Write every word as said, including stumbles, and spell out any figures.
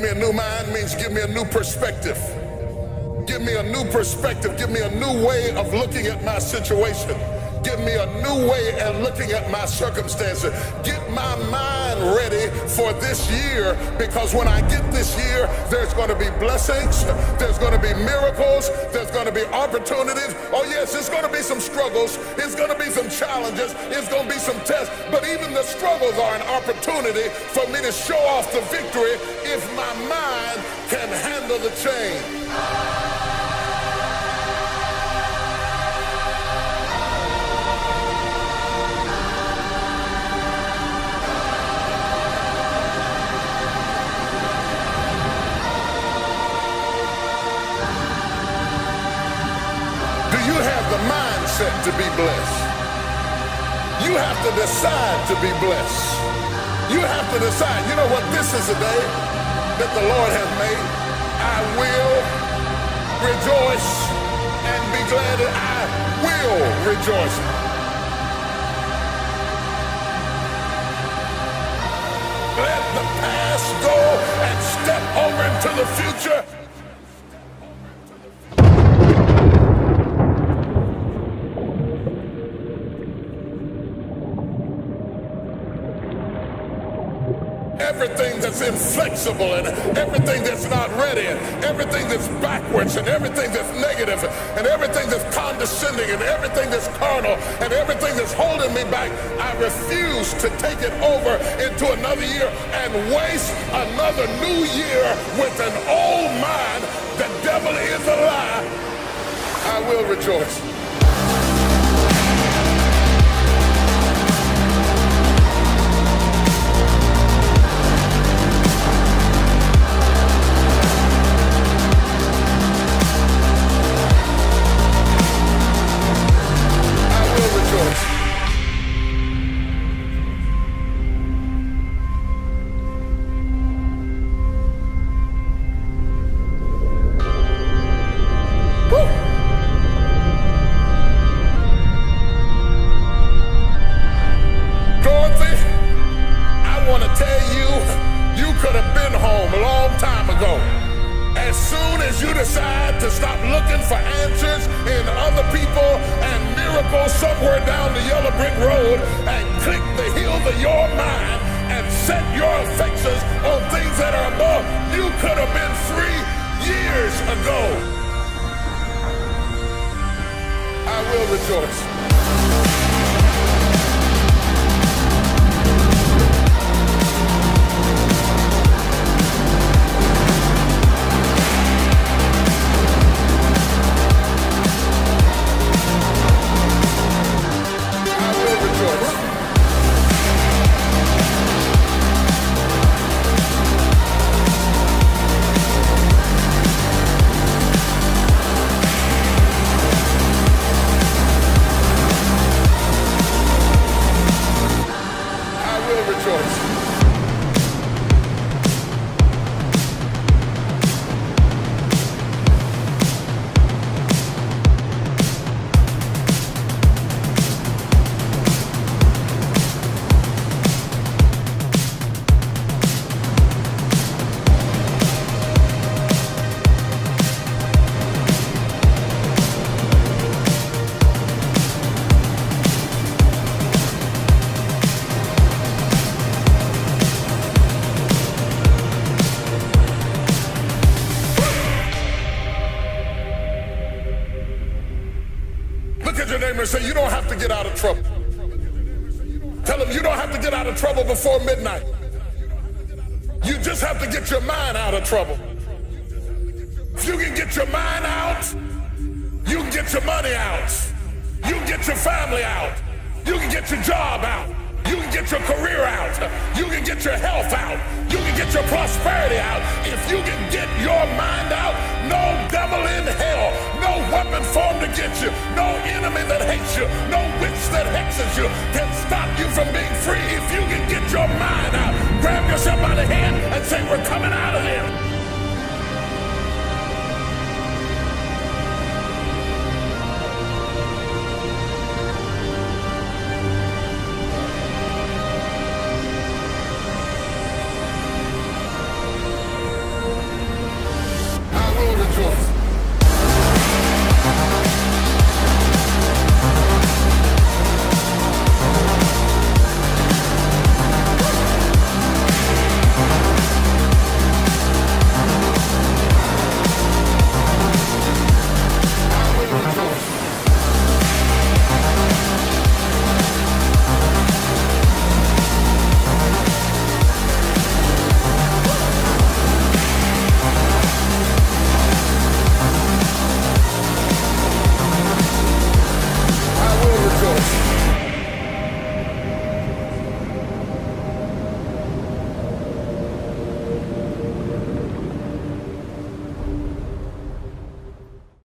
Give me a new mind means give me a new perspective. Give me a new perspective. Give me a new way of looking at my situation. Give me a new way of looking at my circumstances. Get my mind ready for this year, because when I get this year, there's going to be blessings, there's going to be miracles, there's going to be opportunities. Oh yes, it's going to be some struggles, it's going to be some challenges, it's going to be some tests, but even the struggles are an opportunity for me to show off the victory if my mind can handle the change. To be blessed, you have to decide to be blessed. You have to decide, you know what, this is a day that the Lord has made. I will rejoice and be glad that I will rejoice. Let the past go and step over into the future. Everything that's inflexible and everything that's not ready and everything that's backwards and everything that's negative and everything that's condescending and everything that's carnal and everything that's holding me back, I refuse to take it over into another year and waste another new year with an old mind. The devil is a lie. I will rejoice. Say, you don't have to get out of trouble. Tell them you don't have to get out of trouble before midnight. You just have to get your mind out of trouble. If you can get your mind out, you can get your money out. You can get your family out. You can get your job out. You can get your career out. You can get your health out. You can get your prosperity out. If you can get your mind out, no devil in hell, no weapon formed against you, no enemy that hates you, no witch that hexes you can stop you from being free. If you can get your mind out, grab yourself by the hand and say, we're coming out of